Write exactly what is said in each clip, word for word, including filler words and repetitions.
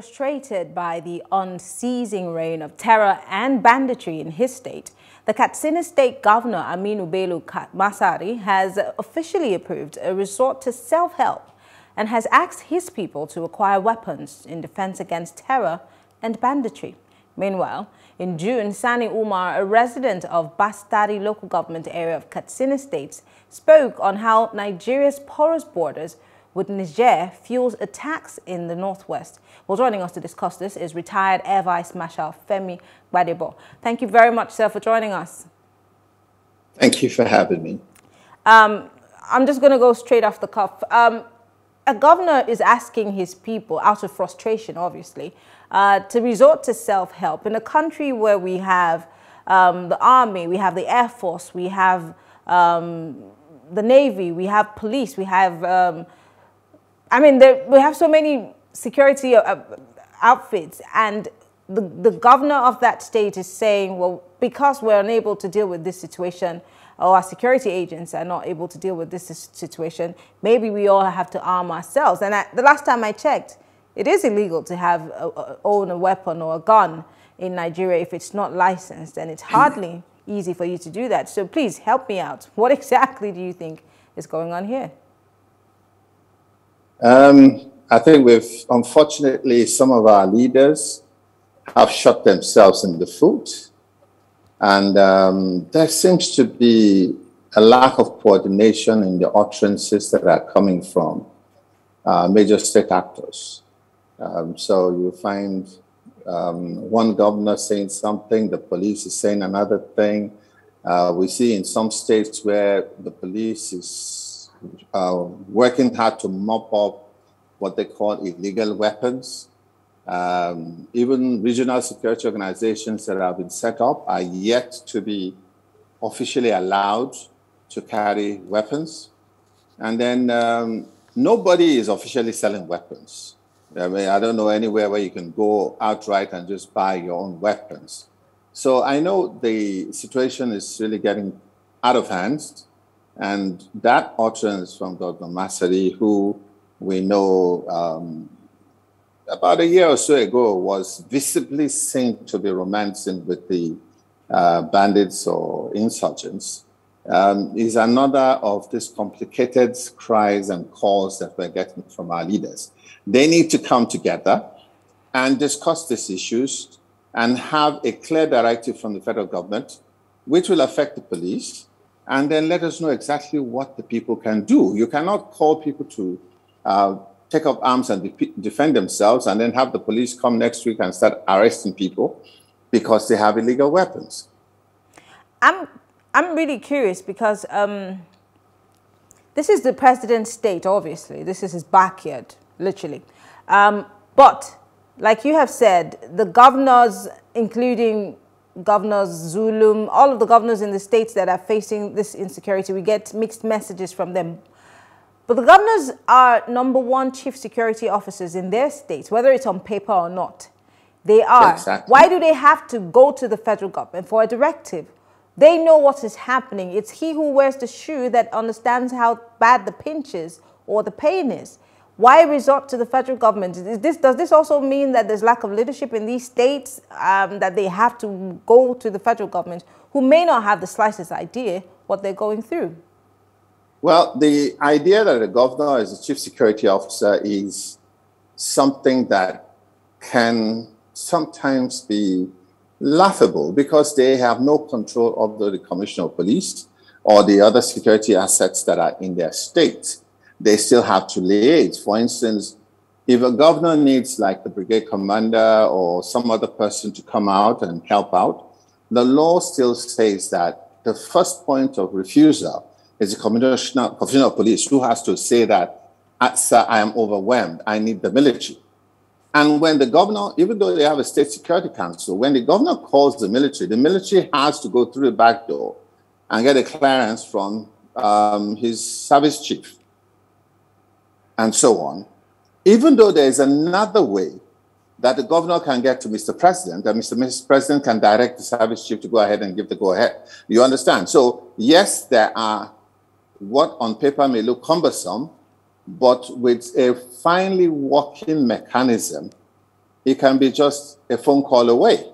frustrated by the unceasing reign of terror and banditry in his state, the Katsina State Governor Aminu Bello Masari has officially approved a resort to self-help and has asked his people to acquire weapons in defense against terror and banditry. Meanwhile, in June, Sani Umar, a resident of Batsari local government area of Katsina State, spoke on how Nigeria's porous borders with Niger fuels attacks in the northwest. Well, joining us to discuss this is retired Air Vice Marshal Femi Gbadebo. Thank you very much, sir, for joining us. Thank you for having me. Um, I'm just going to go straight off the cuff. Um, a governor is asking his people, out of frustration, obviously, uh, to resort to self-help in a country where we have um, the army, we have the air force, we have um, the navy, we have police, we have... Um, I mean, there, we have so many security uh, outfits, and the, the governor of that state is saying, well, because we're unable to deal with this situation, or our security agents are not able to deal with this situation, maybe we all have to arm ourselves. And I, the last time I checked, it is illegal to have a, a, own a weapon or a gun in Nigeria if it's not licensed, and it's hardly easy for you to do that. So please help me out. What exactly do you think is going on here? Um, I think we've, unfortunately, some of our leaders have shot themselves in the foot. And um, there seems to be a lack of coordination in the utterances that are coming from uh, major state actors. Um, so you find um, one governor saying something, the police is saying another thing. Uh, we see in some states where the police is Uh, working hard to mop up what they call illegal weapons. Um, even regional security organizations that have been set up are yet to be officially allowed to carry weapons. And then um, nobody is officially selling weapons. I mean, I don't know anywhere where you can go outright and just buy your own weapons. So I know the situation is really getting out of hand. And that utterance from Governor Masari, who we know um, about a year or so ago was visibly seen to be romancing with the uh, bandits or insurgents, um, is another of these complicated cries and calls that we're getting from our leaders. They need to come together and discuss these issues and have a clear directive from the federal government, which will affect the police. And then let us know exactly what the people can do. You cannot call people to uh, take up arms and de defend themselves and then have the police come next week and start arresting people because they have illegal weapons. I'm, I'm really curious because um, this is the president's state, obviously. This is his backyard, literally. Um, but, like you have said, the governors, including... Governor Zulum, all of the governors in the states that are facing this insecurity, we get mixed messages from them. But the governors are number one chief security officers in their states, whether it's on paper or not. They are. Exactly. Why do they have to go to the federal government for a directive? They know what is happening. It's he who wears the shoe that understands how bad the pinch is or the pain is. Why resort to the federal government? Is this, does this also mean that there's lack of leadership in these states, um, that they have to go to the federal government, who may not have the slightest idea what they're going through? Well, the idea that a governor is a chief security officer is something that can sometimes be laughable because they have no control over the commissioner of police or the other security assets that are in their state. They still have to liaise. For instance, if a governor needs like the brigade commander or some other person to come out and help out, the law still says that the first point of refusal is the commissioner, commissioner of police, who has to say that, sir, I am overwhelmed, I need the military. And when the governor, even though they have a state security council, when the governor calls the military, the military has to go through the back door and get a clearance from um, his service chief. And so on, even though there is another way that the governor can get to Mister President, that Mister Missus President can direct the service chief to go ahead and give the go-ahead. You understand? So, yes, there are what on paper may look cumbersome, but with a finely working mechanism It can be just a phone call away.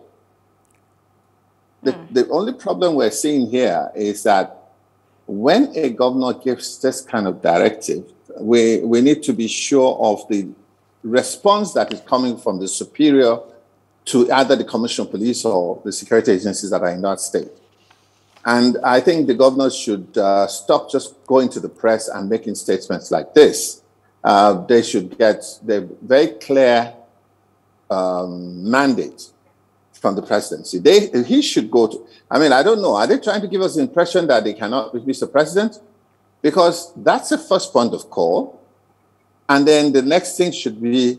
The, mm. the only problem we're seeing here is that when a governor gives this kind of directive, we, we need to be sure of the response that is coming from the superior to either the Commissioner of Police or the security agencies that are in that state. And I think the governor should uh, stop just going to the press and making statements like this. Uh, they should get the very clear um, mandate from the presidency. They, he should go to, I mean, I don't know. Are they trying to give us the impression that they cannot reach Mister President? Because that's the first point of call. And then the next thing should be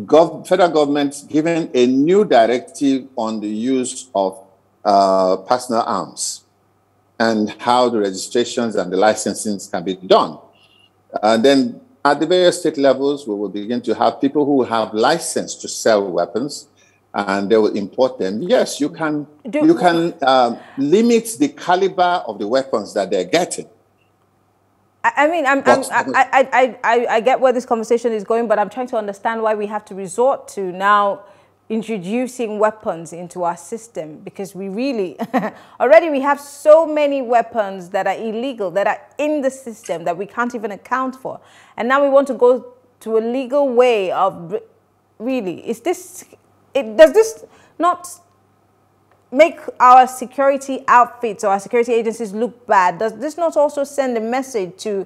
gov federal government giving a new directive on the use of uh, personal arms and how the registrations and the licensing can be done. And then at the various state levels, we will begin to have people who have license to sell weapons, and they will import them. Yes, you can, Do you can um, limit the caliber of the weapons that they're getting. I mean, I'm, I'm, I, I, I, I get where this conversation is going, but I'm trying to understand why we have to resort to now introducing weapons into our system, because we really, already we have so many weapons that are illegal, that are in the system that we can't even account for. And now we want to go to a legal way of, really, is this, it, does this not make our security outfits or our security agencies look bad? Does this not also send a message to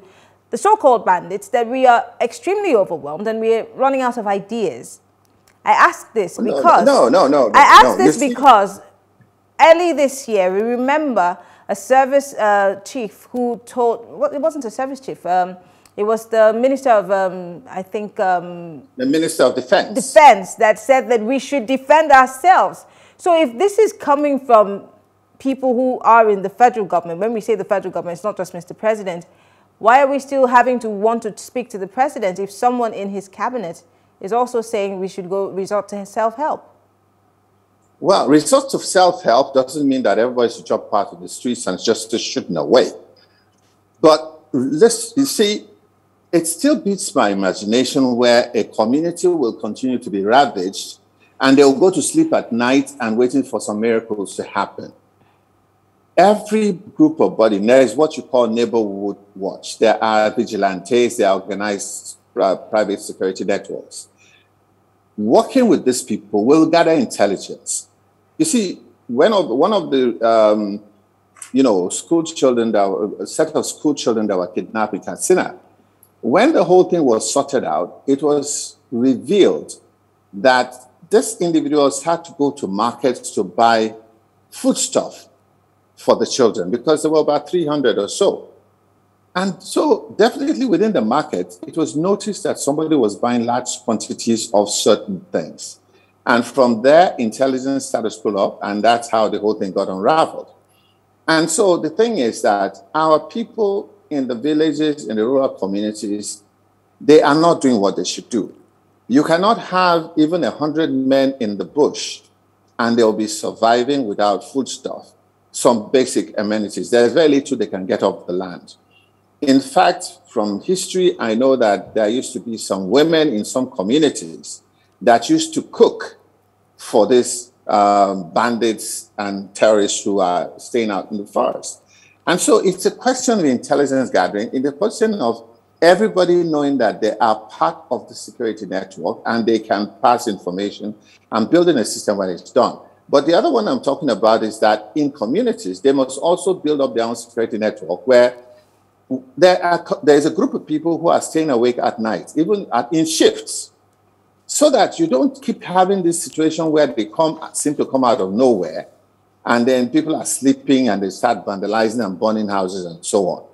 the so-called bandits that we are extremely overwhelmed and we are running out of ideas? I ask this because... No, no, no. no I ask no, this because early this year, we remember a service uh, chief who told... Well, it wasn't a service chief. Um, it was the Minister of, um, I think... Um, the Minister of Defense. Defense, that said that we should defend ourselves. So if this is coming from people who are in the federal government, when we say the federal government, it's not just Mister President, why are we still having to want to speak to the president if someone in his cabinet is also saying we should go resort to self-help? Well, resort to self-help doesn't mean that everybody should jump out of the streets and just shooting away. But let's, you see, it still beats my imagination where a community will continue to be ravaged and they'll go to sleep at night and waiting for some miracles to happen. Every group of body, there is what you call neighborhood watch. There are vigilantes, there are organized uh, private security networks. Working with these people will gather intelligence. You see, when of, one of the, um, you know, school children, that were, a set of school children that were kidnapped in Katsina, when the whole thing was sorted out, it was revealed that these individuals had to go to markets to buy foodstuff for the children because there were about three hundred or so. And so definitely within the market, it was noticed that somebody was buying large quantities of certain things. And from there, intelligence started to pull up, and that's how the whole thing got unraveled. And so the thing is that our people in the villages, in the rural communities, they are not doing what they should do. You cannot have even a hundred men in the bush and they'll be surviving without foodstuff, some basic amenities. There's very little they can get off the land. In fact, from history, I know that there used to be some women in some communities that used to cook for these um, bandits and terrorists who are staying out in the forest. And so it's a question of intelligence gathering, in the question of everybody knowing that they are part of the security network and they can pass information and building a system when it's done. But the other one I'm talking about is that in communities, they must also build up their own security network where there are, there's a group of people who are staying awake at night, even at, in shifts, so that you don't keep having this situation where they come, seem to come out of nowhere, and then people are sleeping and they start vandalizing and burning houses and so on.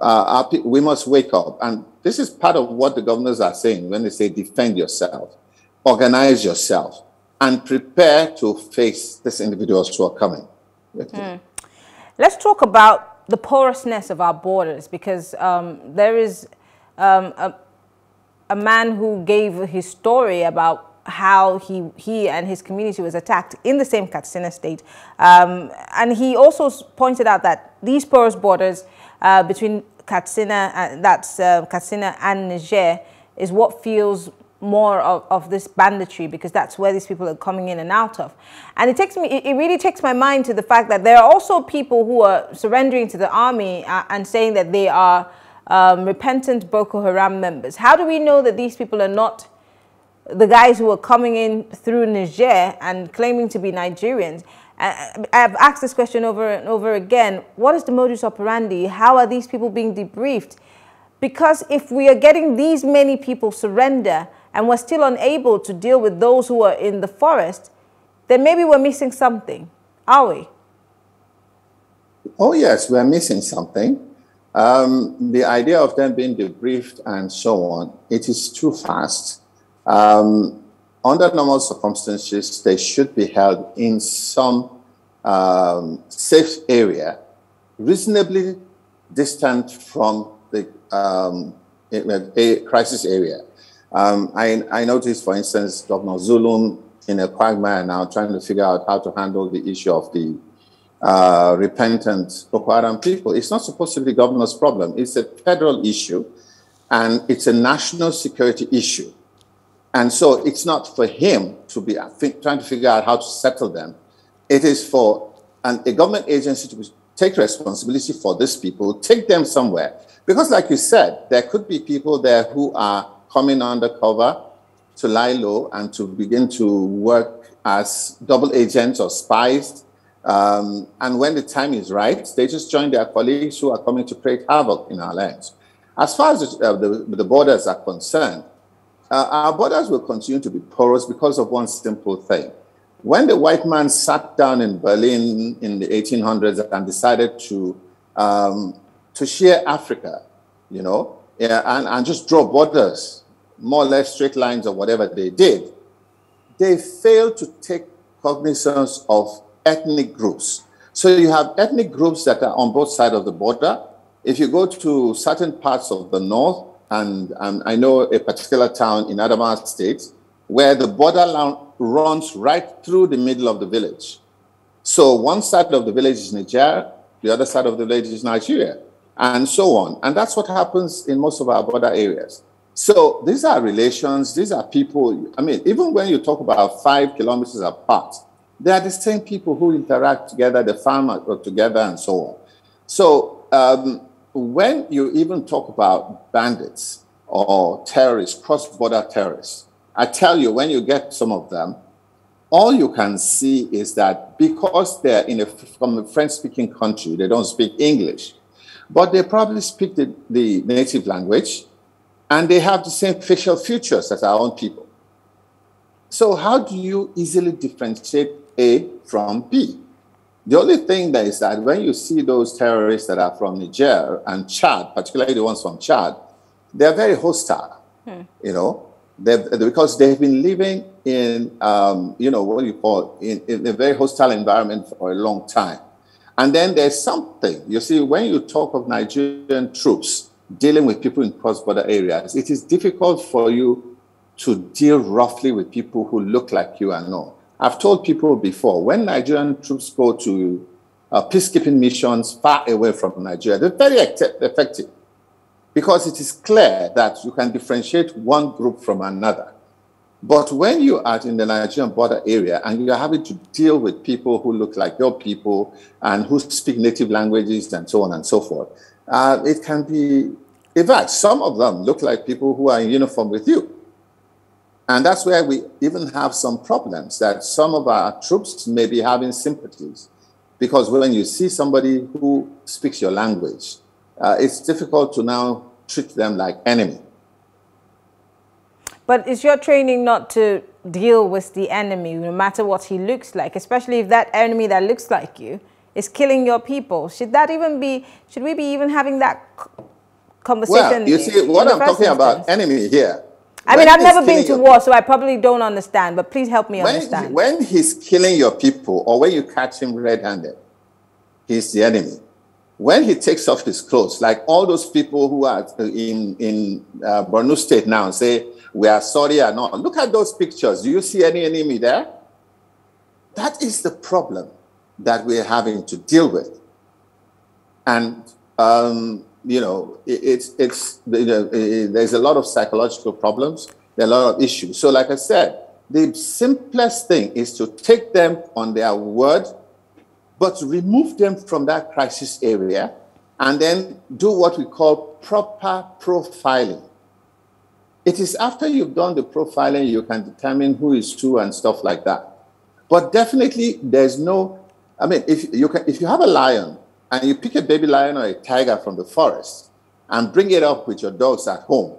Uh, our, we must wake up. And this is part of what the governors are saying when they say defend yourself, organize yourself, and prepare to face these individuals who are coming. Mm. Let's talk about the porousness of our borders, because um, there is um, a, a man who gave his story about how he, he and his community was attacked in the same Katsina state. Um, and he also pointed out that these porous borders Uh, between Katsina, uh, that's uh, Katsina and Niger, is what feels more of, of this banditry, because that's where these people are coming in and out of. And it takes me, it really takes my mind to the fact that there are also people who are surrendering to the army and saying that they are um, repentant Boko Haram members. How do we know that these people are not the guys who are coming in through Niger and claiming to be Nigerians? I, I've asked this question over and over again. What is the modus operandi? How are these people being debriefed? Because if we are getting these many people surrender and we're still unable to deal with those who are in the forest, then maybe we're missing something, are we? Oh, yes, we're missing something. Um, the idea of them being debriefed and so on, it is too fast. Um, under normal circumstances, they should be held in some um, safe area, reasonably distant from the um, a, a crisis area. Um, I, I noticed, for instance, Governor Zulum in a quagmire now trying to figure out how to handle the issue of the uh, repentant Boko Haram people. It's not supposed to be the governor's problem. It's a federal issue, and it's a national security issue. And so it's not for him to be trying to figure out how to settle them. It is for an, a government agency to take responsibility for these people, take them somewhere. Because like you said, there could be people there who are coming undercover to lie low and to begin to work as double agents or spies. Um, and when the time is right, they just join their colleagues who are coming to create havoc in our lands. As far as the, uh, the, the borders are concerned, Uh, our borders will continue to be porous because of one simple thing. When the white man sat down in Berlin in the eighteen hundreds and decided to, um, to share Africa, you know, yeah, and, and just draw borders, more or less straight lines or whatever they did, they failed to take cognizance of ethnic groups. So you have ethnic groups that are on both sides of the border. If you go to certain parts of the north, And um, I know a particular town in Adamawa State where the borderline runs right through the middle of the village. So one side of the village is Niger, the other side of the village is Nigeria, and so on. And that's what happens in most of our border areas. So these are relations, these are people. I mean, even when you talk about five kilometers apart, they are the same people who interact together, the farmers work together, and so on. So, um, when you even talk about bandits or terrorists, cross-border terrorists, I tell you, when you get some of them, all you can see is that because they're in a, from a French-speaking country, they don't speak English, but they probably speak the, the native language, and they have the same facial features as our own people. So how do you easily differentiate A from B? The only thing that is that when you see those terrorists that are from Niger and Chad, particularly the ones from Chad, they're very hostile, hmm. you know, because they've been living in, um, you know, what do you call it, in, in a very hostile environment for a long time. And then there's something, you see, when you talk of Nigerian troops dealing with people in cross-border areas, it is difficult for you to deal roughly with people who look like you and all. I've told people before, when Nigerian troops go to uh, peacekeeping missions far away from Nigeria, they're very effective because it is clear that you can differentiate one group from another. But when you are in the Nigerian border area and you are having to deal with people who look like your people and who speak native languages and so on and so forth, uh, it can be, in fact, some of them look like people who are in uniform with you. And that's where we even have some problems, that some of our troops may be having sympathies. Because when you see somebody who speaks your language, uh, it's difficult to now treat them like enemy. But is your training not to deal with the enemy, no matter what he looks like, especially if that enemy that looks like you is killing your people? Should that even be, should we be even having that conversation? Well, you see, what I'm talking about, enemy here, I mean, I've never been to war, so I probably don't understand, but please help me understand. When he's killing your people, or when you catch him red-handed, he's the enemy. When he takes off his clothes, like all those people who are in, in uh, Borno State now and say, we are sorry or not, look at those pictures. Do you see any enemy there? That is the problem that we're having to deal with. And... Um, you know, it's, it's, there's a lot of psychological problems. There are a lot of issues. So like I said, the simplest thing is to take them on their word, but remove them from that crisis area and then do what we call proper profiling. It is after you've done the profiling, you can determine who is who and stuff like that. But definitely there's no, I mean, if you, can, if you have a lion and you pick a baby lion or a tiger from the forest and bring it up with your dogs at home,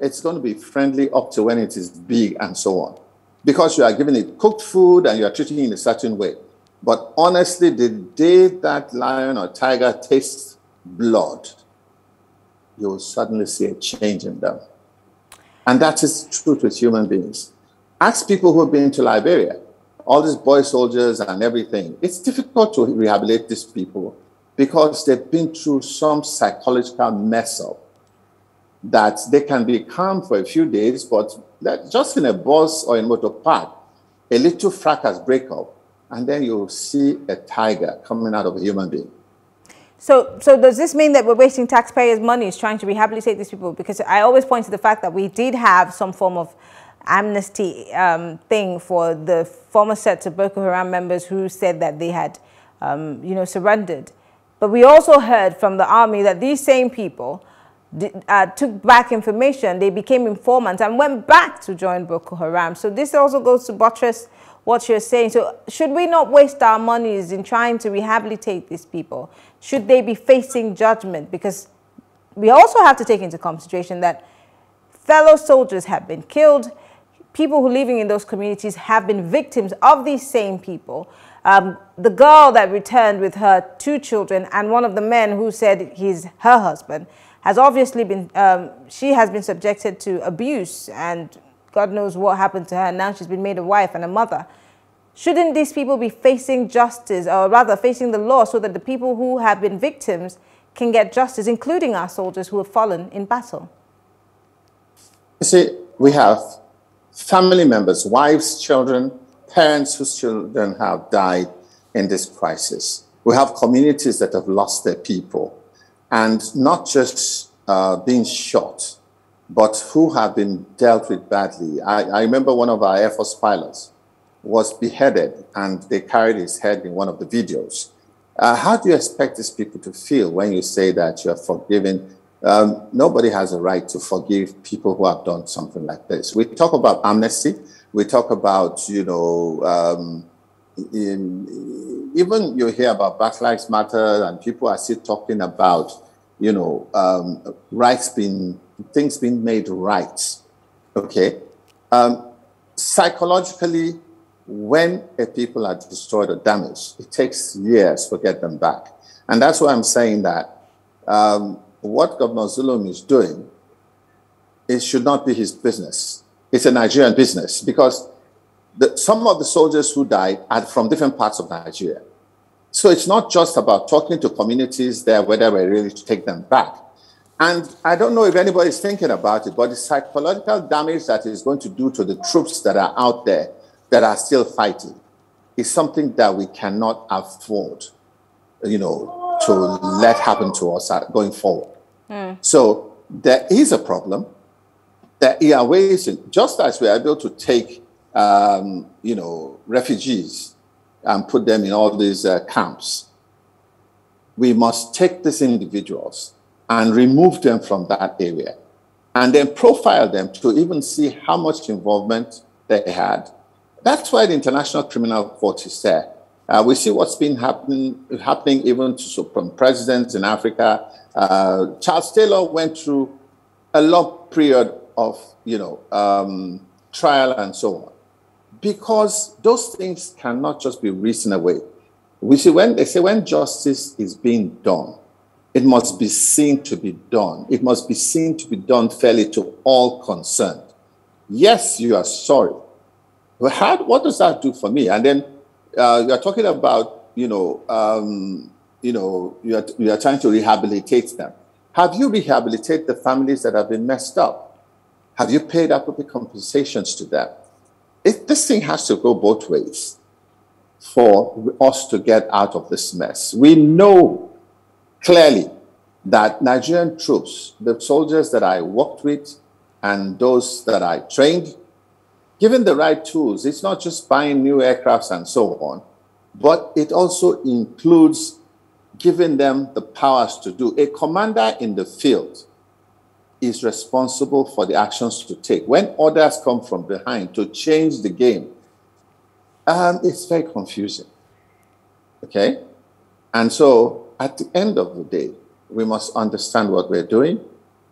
it's going to be friendly up to when it is big and so on. Because you are giving it cooked food and you are treating it in a certain way. But honestly, the day that lion or tiger tastes blood, you will suddenly see a change in them. And that is the truth with human beings. Ask people who have been to Liberia, all these boy soldiers and everything. It's difficult to rehabilitate these people because they've been through some psychological mess up that they can be calm for a few days, but just in a bus or in a motor park, a little fracas break up, and then you'll see a tiger coming out of a human being. So, so does this mean that we're wasting taxpayers' money trying to rehabilitate these people? Because I always point to the fact that we did have some form of amnesty um, thing for the former sets of Boko Haram members who said that they had, um, you know, surrendered. But we also heard from the army that these same people did, uh, took back information, they became informants and went back to join Boko Haram. So this also goes to buttress what you're saying. So should we not waste our monies in trying to rehabilitate these people? Should they be facing judgment? Because we also have to take into consideration that fellow soldiers have been killed. People who are living in those communities have been victims of these same people. Um, the girl that returned with her two children and one of the men who said he's her husband has obviously been, um, she has been subjected to abuse and God knows what happened to her. Now she's been made a wife and a mother. Shouldn't these people be facing justice, or rather facing the law, so that the people who have been victims can get justice, including our soldiers who have fallen in battle? You see, we have family members, wives, children, parents whose children have died in this crisis. We have communities that have lost their people, and not just uh, being shot, but who have been dealt with badly. I, I remember one of our Air Force pilots was beheaded and they carried his head in one of the videos. Uh, how do you expect these people to feel when you say that you're forgiving? Um, nobody has a right to forgive people who have done something like this. We talk about amnesty. We talk about, you know, um, in, even you hear about Black Lives Matter and people are still talking about, you know, um, rights being, things being made right. Okay. Um, psychologically, when a people are destroyed or damaged, it takes years to get them back. And that's why I'm saying that um, what Governor Zulum is doing, it should not be his business. It's a Nigerian business, because the, some of the soldiers who died are from different parts of Nigeria. So it's not just about talking to communities there, whether we're really to take them back. And I don't know if anybody's thinking about it, but the psychological damage that it's going to do to the troops that are out there that are still fighting is something that we cannot afford, you know, to let happen to us going forward. Mm. So there is a problem. There are ways, in, just as we are able to take, um, you know, refugees and put them in all these uh, camps, we must take these individuals and remove them from that area and then profile them to even see how much involvement they had. That's why the International Criminal Court is there. Uh, we see what's been happen happening even to some presidents in Africa. Uh, Charles Taylor went through a long period of, you know, um, trial and so on, because those things cannot just be reasoned away. We see when they say when justice is being done, it must be seen to be done. It must be seen to be done fairly to all concerned. Yes, you are sorry. But how, what does that do for me? And then uh, you are talking about, you know, um, you know, you are, you are trying to rehabilitate them. Have you rehabilitated the families that have been messed up? Have you paid appropriate compensations to them? It, this thing has to go both ways for us to get out of this mess. We know clearly that Nigerian troops, the soldiers that I worked with, and those that are trained, given the right tools. It's not just buying new aircrafts and so on, but it also includes giving them the powers to do. A commander in the field is responsible for the actions to take. When orders come from behind to change the game, um, it's very confusing, okay? And so at the end of the day, we must understand what we're doing,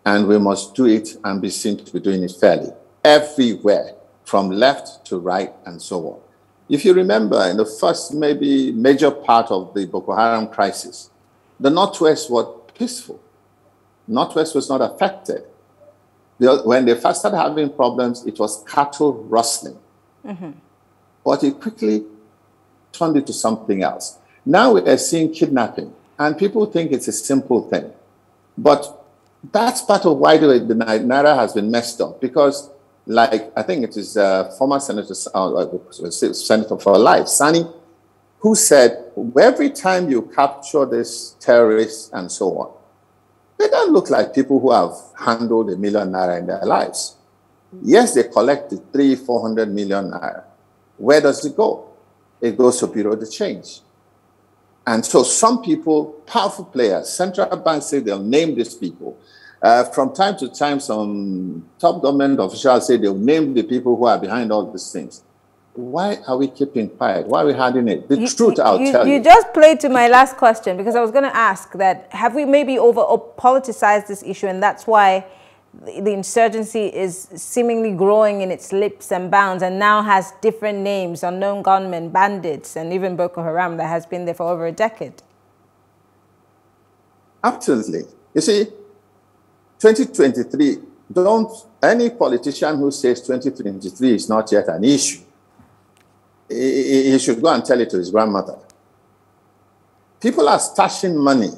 and we must do it and be seen to be doing it fairly, everywhere, from left to right and so on. If you remember, in the first maybe major part of the Boko Haram crisis, the Northwest was peaceful. Northwest was not affected. When they first started having problems, it was cattle rustling. Mm-hmm. But it quickly turned into something else. Now we are seeing kidnapping, and people think it's a simple thing. But that's part of why the Naira has been messed up, because like, I think it is uh, former Senator, uh, Senator for Life, Sani, who said, every time you capture this terrorist and so on, they don't look like people who have handled a million naira in their lives. Yes, they collected three, four hundred million naira. Where does it go? It goes to Bureau de Change. And so some people, powerful players, central banks say they'll name these people. Uh, from time to time, some top government officials say they'll name the people who are behind all these things. Why are we keeping quiet? Why are we hiding it? The you, truth, I'll you, tell you. You just played to my last question, because I was going to ask that, have we maybe over-politicized this issue, and that's why the, the insurgency is seemingly growing in its lips and bounds and now has different names, unknown gunmen, bandits, and even Boko Haram that has been there for over a decade? Absolutely. You see, twenty twenty-three, don't any politician who says twenty twenty-three is not yet an issue, he should go and tell it to his grandmother. People are stashing money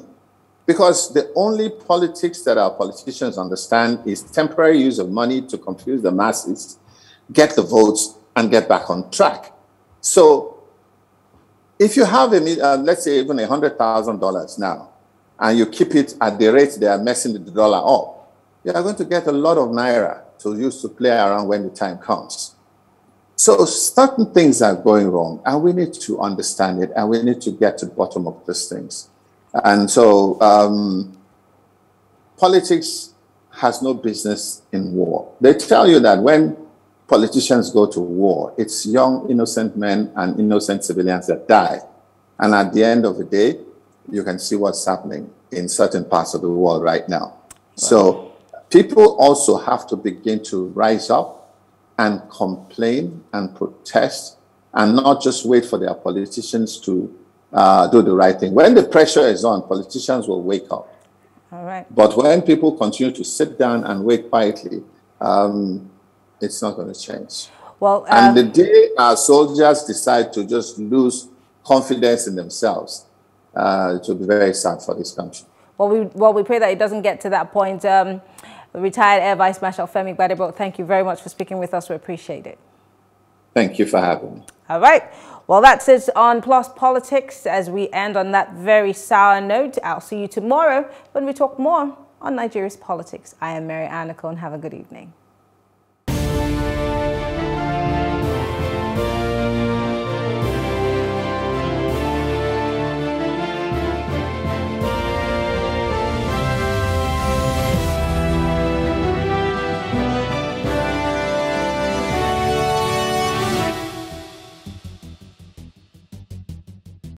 because the only politics that our politicians understand is temporary use of money to confuse the masses, get the votes, and get back on track. So if you have, a, uh, let's say, even one hundred thousand dollars now, and you keep it at the rate they are messing the dollar up, you are going to get a lot of naira to use to play around when the time comes. So certain things are going wrong, and we need to understand it, and we need to get to the bottom of these things. And so um, politics has no business in war. They tell you that when politicians go to war, it's young, innocent men and innocent civilians that die. And at the end of the day, you can see what's happening in certain parts of the world right now. Wow. So people also have to begin to rise up and complain and protest, and not just wait for their politicians to uh, do the right thing. When the pressure is on, politicians will wake up. All right. But when people continue to sit down and wait quietly, um, it's not going to change. Well, uh, and the day our soldiers decide to just lose confidence in themselves, uh, it will be very sad for this country. Well, we, well, we pray that it doesn't get to that point. Um, Retired Air Vice Marshal Femi Gbadebo, thank you very much for speaking with us. We appreciate it. Thank you for having me. All right. Well, that's it on Plus Politics. As we end on that very sour note, I'll see you tomorrow when we talk more on Nigeria's politics. I am Mary Ann Akon. Have a good evening.